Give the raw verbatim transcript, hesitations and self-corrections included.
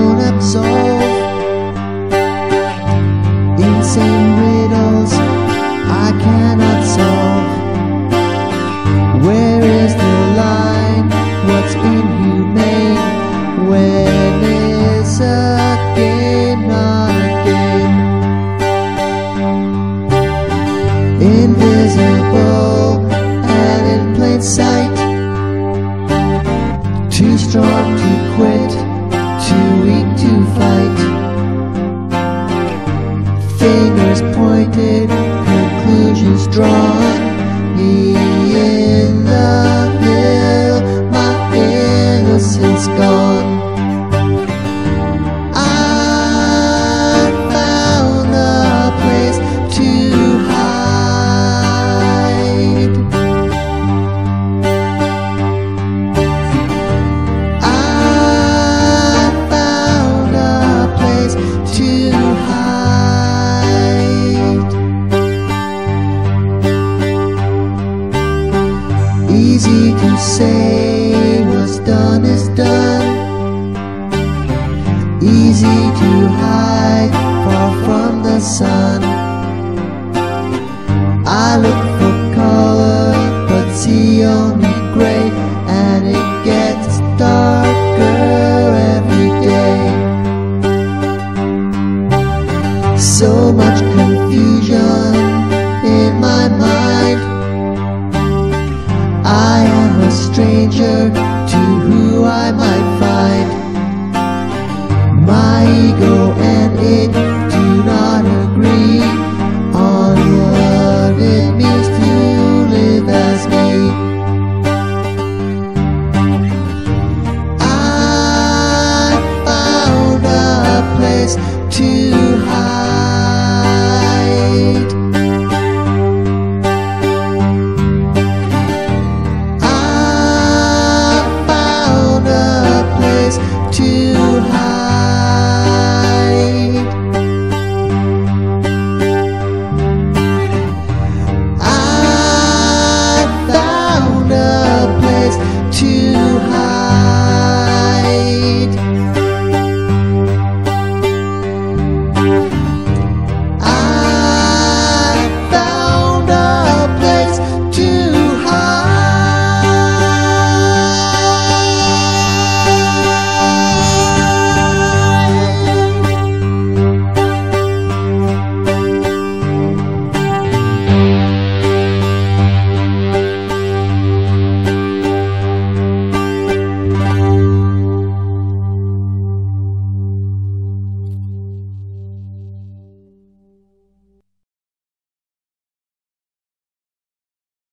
on a stove. Insane riddles I cannot solve. Where is the line? What's inhumane? When is a game not a game? Invisible and in plain sight. Too strong to quit, too weak to fight. Fingers pointed, conclusions drawn. Me in the middle, my innocence gone. I found a place to hide. Easy to say what's done is done. Easy to hide far from the sun. I look for color but see only gray, and it gets darker every day. So much confusion in my mind. I am a stranger to who I might find. My ego and it do not agree on what it means to live as me. I found a place to